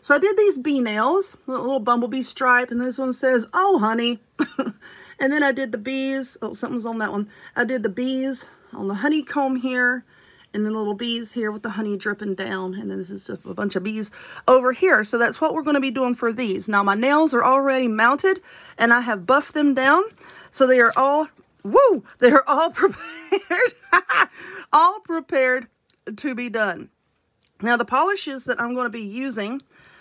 So I did these bee nails, a little bumblebee stripe, and this one says, "Oh, honey." And then I did the bees. Oh, something's on that one. I did the bees on the honeycomb here, and then little bees here with the honey dripping down. And then this is just a bunch of bees over here. So that's what we're going to be doing for these. Now, my nails are already mounted, and I have buffed them down. So they are all, woo, they are all prepared, all prepared to be done. Now, the polishes that I'm going to be using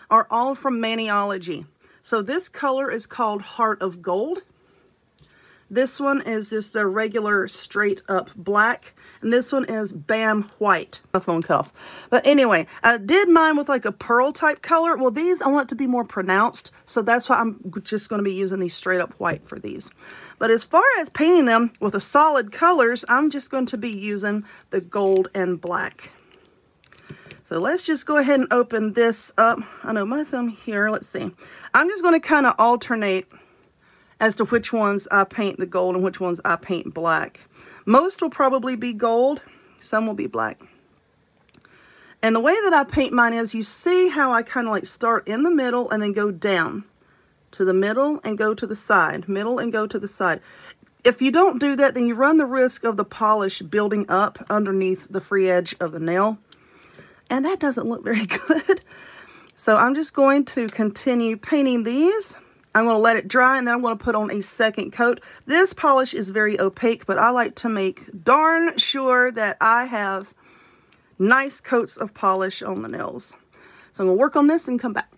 are all from Maniology. So this color is called Heart of Gold. This one is just the regular straight up black. And this one is Bam White. My phone cut off. But anyway, I did mine with like a pearl type color. Well, these I want it to be more pronounced. So that's why I'm just going to be using these straight up white for these. But as far as painting them with the solid colors, I'm just going to be using the gold and black. So let's just go ahead and open this up. I know my thumb here. Let's see. I'm just going to kind of alternate as to which ones I paint the gold and which ones I paint black. Most will probably be gold. Some will be black. And the way that I paint mine is, you see how I kind of like start in the middle and then go down to the middle and go to the side. Middle and go to the side. If you don't do that, then you run the risk of the polish building up underneath the free edge of the nail. And that doesn't look very good. So I'm just going to continue painting these. I'm going to let it dry, and then I'm going to put on a second coat. This polish is very opaque, but I like to make darn sure that I have nice coats of polish on the nails. So I'm going to work on this and come back.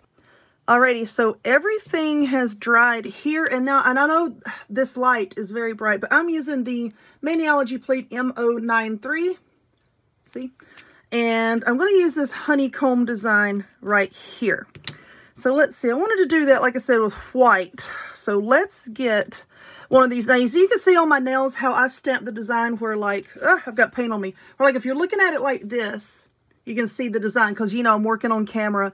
Alrighty, so everything has dried here, and now, and I know this light is very bright, but I'm using the Maniology plate M093. See? And I'm going to use this honeycomb design right here. So let's see. I wanted to do that, like I said, with white. So let's get one of these things. You can see on my nails how I stamped the design where, like, I've got paint on me. Or like if you're looking at it like this, you can see the design because, you know, I'm working on camera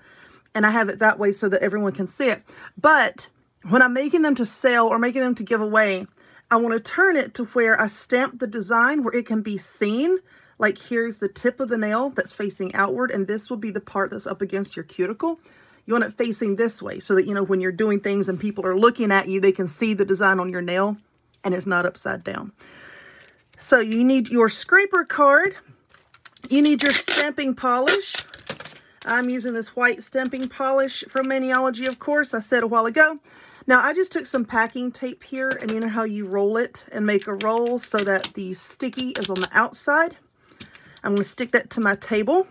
and I have it that way so that everyone can see it. But when I'm making them to sell or making them to give away, I want to turn it to where I stamp the design where it can be seen. Like here's the tip of the nail that's facing outward, and this will be the part that's up against your cuticle. You want it facing this way so that, you know, when you're doing things and people are looking at you, they can see the design on your nail and it's not upside down. So you need your scraper card. You need your stamping polish. I'm using this white stamping polish from Maniology, of course. I said a while ago. Now, I just took some packing tape here, and you know how you roll it and make a roll so that the sticky is on the outside. I'm going to stick that to my table.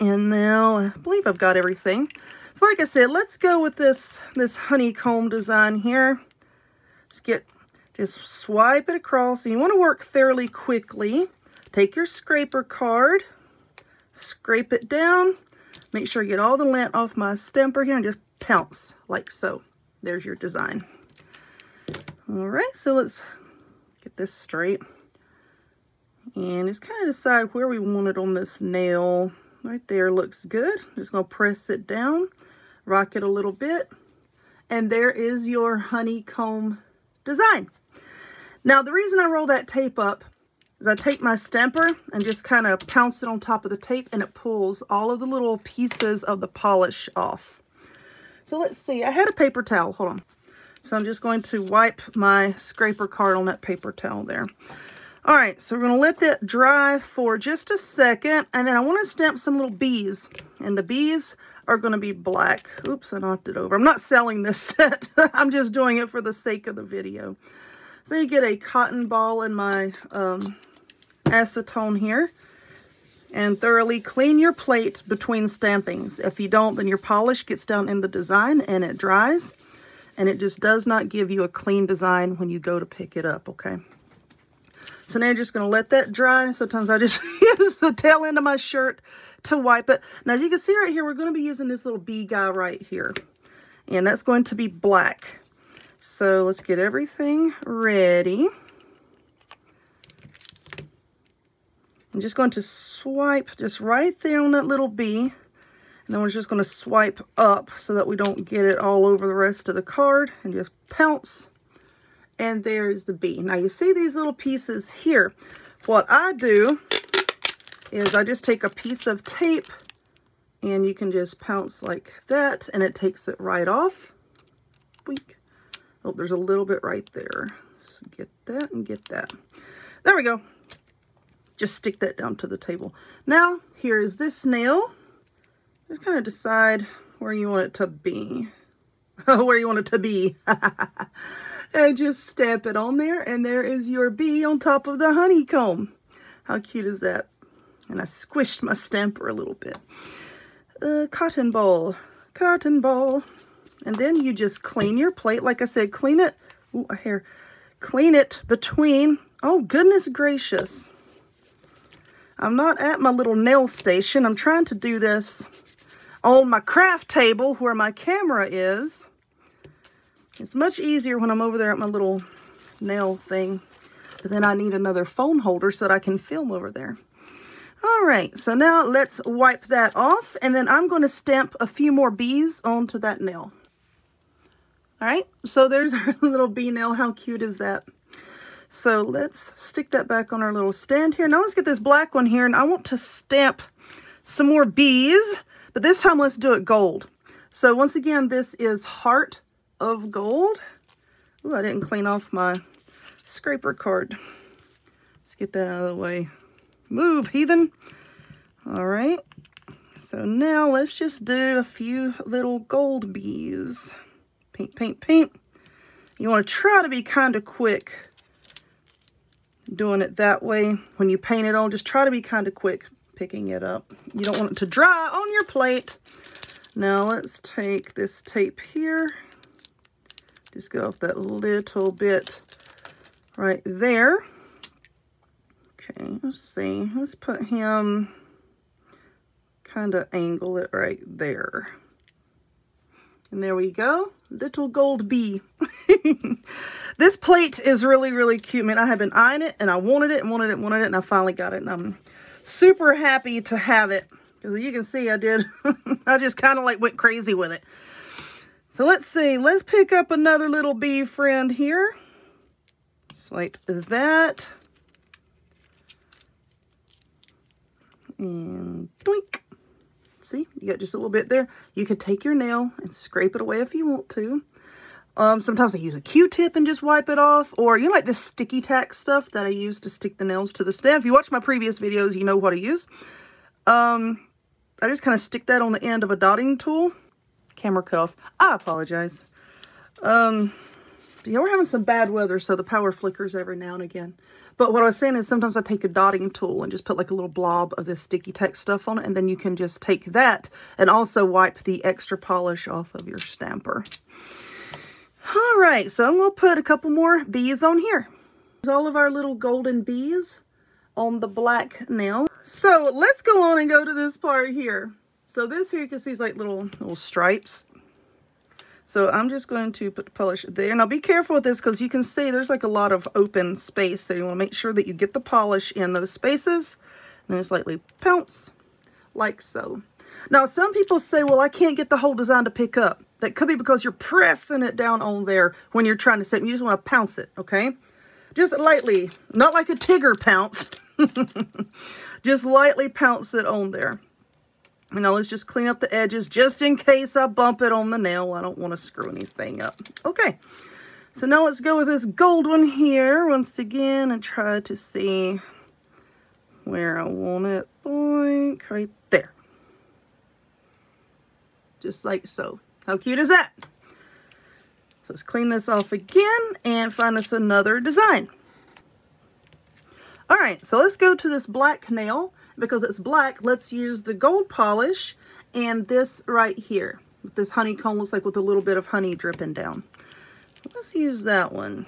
And now I believe I've got everything. So like I said, let's go with this honeycomb design here. Just swipe it across. And you want to work fairly quickly. Take your scraper card, scrape it down. Make sure you get all the lint off my stamper here and just pounce like so. There's your design. All right, so let's get this straight. And just kind of decide where we want it on this nail. Right there looks good. Just going to press it down, rock it a little bit, and there is your honeycomb design. Now, the reason I roll that tape up is I take my stamper and just kind of pounce it on top of the tape, and it pulls all of the little pieces of the polish off. So let's see. I had a paper towel. Hold on. So I'm just going to wipe my scraper card on that paper towel there. All right, so we're going to let that dry for just a second, and then I want to stamp some little bees, and the bees are going to be black. Oops, I knocked it over. I'm not selling this set. I'm just doing it for the sake of the video. So you get a cotton ball in my acetone here, and thoroughly clean your plate between stampings. If you don't, then your polish gets down in the design, and it dries, and it just does not give you a clean design when you go to pick it up, okay? So now you're just going to let that dry. Sometimes I just use the tail end of my shirt to wipe it. Now, as you can see right here, we're going to be using this little bee guy right here. And that's going to be black. So let's get everything ready. I'm just going to swipe just right there on that little bee. And then we're just going to swipe up so that we don't get it all over the rest of the card. And just pounce. And there's the bee. Now you see these little pieces here. What I do is I just take a piece of tape and you can just pounce like that and it takes it right off. Boink. Oh, there's a little bit right there. So get that and get that. There we go. Just stick that down to the table. Now, here is this nail. Just kind of decide where you want it to be. Where you want it to be. And just stamp it on there, and there is your bee on top of the honeycomb. How cute is that? And I squished my stamper a little bit. Cotton ball, cotton ball. And then you just clean your plate. Like I said, clean it. Ooh, a hair. Clean it between. Oh, goodness gracious. I'm not at my little nail station. I'm trying to do this on my craft table where my camera is. It's much easier when I'm over there at my little nail thing. But then I need another phone holder so that I can film over there. All right, so now let's wipe that off, and then I'm going to stamp a few more bees onto that nail. All right, so there's our little bee nail. How cute is that? So let's stick that back on our little stand here. Now let's get this black one here, and I want to stamp some more bees, but this time let's do it gold. So once again, this is Heart of Gold. Ooh, I didn't clean off my scraper card. Let's get that out of the way. Move, heathen. All right, so now let's just do a few little gold bees. Pink, pink, pink. You want to try to be kind of quick doing it that way. When you paint it on, just try to be kind of quick picking it up. You don't want it to dry on your plate. Now let's take this tape here, just get off that little bit right there. Okay, let's see. Let's put him, kind of angle it right there. And there we go. Little gold bee. This plate is really, really cute. Man, I have been eyeing it, and I wanted it, and wanted it, and wanted it, and I finally got it. And I'm super happy to have it. Because you can see I did. I just kind of like went crazy with it. So let's see. Let's pick up another little bee friend here. Swipe that. And doink. See, you got just a little bit there. You could take your nail and scrape it away if you want to. Sometimes I use a Q-tip and just wipe it off. Or you know, like this sticky tack stuff that I use to stick the nails to the stand. If you watch my previous videos, you know what I use. I just kind of stick that on the end of a dotting tool. Camera cut off. I apologize. Yeah, we're having some bad weather, so the power flickers every now and again. But what I was saying is sometimes I take a dotting tool and just put like a little blob of this sticky tack stuff on it, and then you can just take that and also wipe the extra polish off of your stamper. All right, so I'm going to put a couple more bees on here. There's all of our little golden bees on the black nail. So let's go on and go to this part here. So this here, you can see is like little stripes. So I'm just going to put the polish there. Now be careful with this because you can see there's like a lot of open space there. You want to make sure that you get the polish in those spaces. And then slightly pounce, like so. Now some people say, well, I can't get the whole design to pick up. That could be because you're pressing it down on there when you're trying to set. You just want to pounce it, okay? Just lightly, not like a Tigger pounce. Just lightly pounce it on there. Now let's just clean up the edges just in case I bump it on the nail. I don't want to screw anything up. Okay, so now let's go with this gold one here once again and try to see where I want it. Boink, right there. Just like so. How cute is that? So let's clean this off again and find us another design. All right, so let's go to this black nail. Because it's black, let's use the gold polish and this right here. This honeycomb looks like with a little bit of honey dripping down. Let's use that one.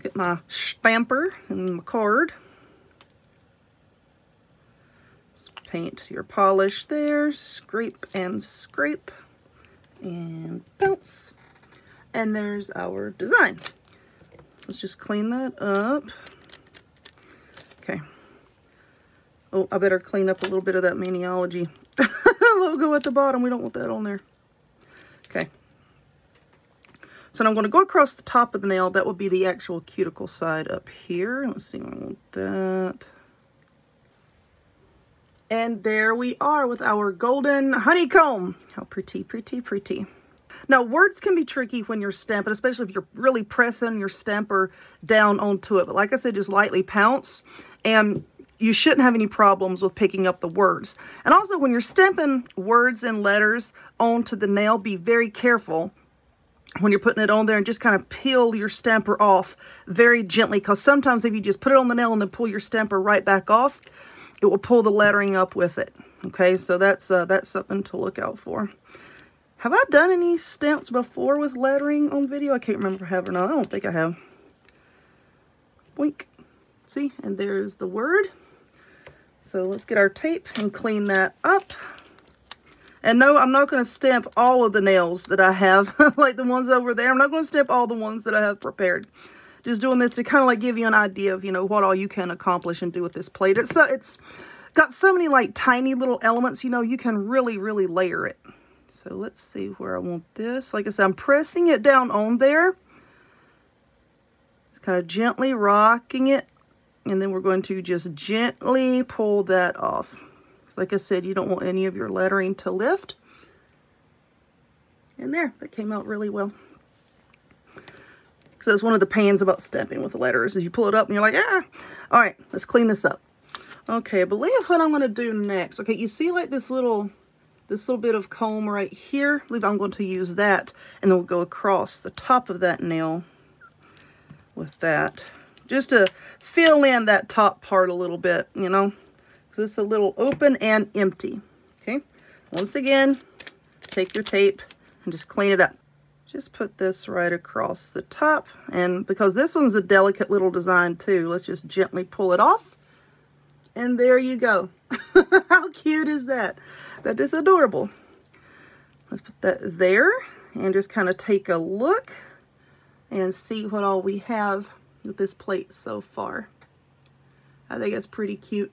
Get my stamper and my card. Just paint your polish there. Scrape and scrape. And bounce. And there's our design. Let's just clean that up. Okay. Oh, I better clean up a little bit of that Maniology logo at the bottom. We don't want that on there. Okay. So now I'm going to go across the top of the nail. That would be the actual cuticle side up here. Let's see. I want that. And there we are with our golden honeycomb. How pretty, pretty, pretty. Now, words can be tricky when you're stamping, especially if you're really pressing your stamper down onto it. But like I said, just lightly pounce, and you shouldn't have any problems with picking up the words. And also, when you're stamping words and letters onto the nail, be very careful when you're putting it on there and just kind of peel your stamper off very gently, because sometimes if you just put it on the nail and then pull your stamper right back off, it will pull the lettering up with it. Okay, so that's something to look out for. Have I done any stamps before with lettering on video? I can't remember if I have or not. I don't think I have. Boink. See, and there's the word. So let's get our tape and clean that up. And no, I'm not going to stamp all of the nails that I have, like the ones over there. I'm not going to stamp all the ones that I have prepared. Just doing this to kind of like give you an idea of, you know, what all you can accomplish and do with this plate. It's got so many like tiny little elements, you know, you can really, really layer it. So let's see where I want this. Like I said, I'm pressing it down on there. Just kind of gently rocking it. And then we're going to just gently pull that off. Like I said, you don't want any of your lettering to lift. And there, that came out really well. So that's one of the pains about stamping with the letters, is you pull it up and you're like, ah. All right, let's clean this up. Okay, I believe what I'm going to do next. Okay, you see like this little bit of comb right here. I believe I'm going to use that, and then we'll go across the top of that nail with that, just to fill in that top part a little bit, you know. So it's a little open and empty. Okay, once again, take your tape and just clean it up. Just put this right across the top, and because this one's a delicate little design too, let's just gently pull it off. And there you go. How cute is that? That is adorable. Let's put that there and just kind of take a look and see what all we have with this plate so far. I think it's pretty cute.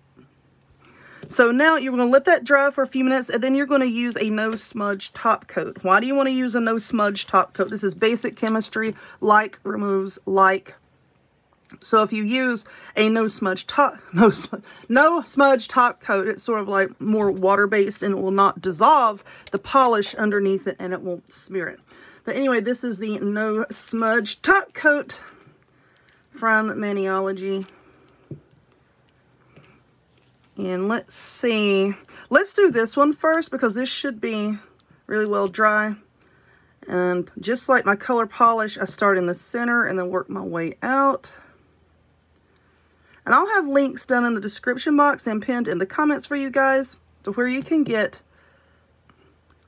So now you're going to let that dry for a few minutes, and then you're going to use a no smudge top coat. Why do you want to use a no smudge top coat? This is basic chemistry. Like removes like. So if you use a no smudge top coat, it's sort of like more water-based, and it will not dissolve the polish underneath it, and it won't smear it. But anyway, this is the no smudge top coat from Maniology. And let's see. Let's do this one first, because this should be really well dry. And just like my color polish, I start in the center and then work my way out. And I'll have links down in the description box and pinned in the comments for you guys to where you can get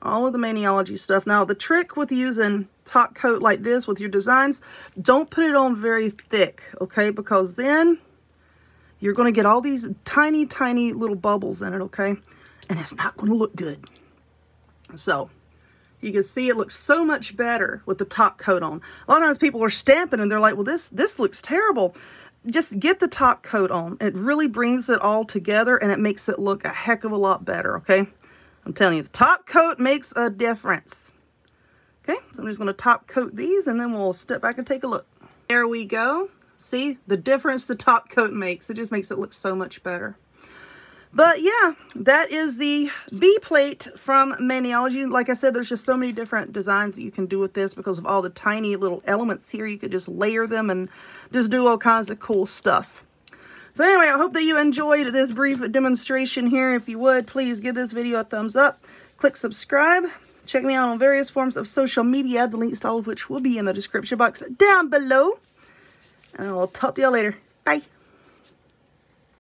all of the Maniology stuff. Now, the trick with using top coat like this with your designs, don't put it on very thick, okay? Because then you're going to get all these tiny, tiny little bubbles in it, okay? And it's not going to look good. So you can see it looks so much better with the top coat on. A lot of times people are stamping and they're like, well, this looks terrible. Just get the top coat on. It really brings it all together, and it makes it look a heck of a lot better, okay? I'm telling you, the top coat makes a difference. Okay, so I'm just going to top coat these, and then we'll step back and take a look. There we go. See, the difference the top coat makes. It just makes it look so much better. But yeah, that is the B plate from Maniology. Like I said, there's just so many different designs that you can do with this because of all the tiny little elements here. You could just layer them and just do all kinds of cool stuff. So anyway, I hope that you enjoyed this brief demonstration here. If you would, please give this video a thumbs up. Click subscribe. Check me out on various forms of social media, the links to all of which will be in the description box down below. And I'll talk to y'all later. Bye.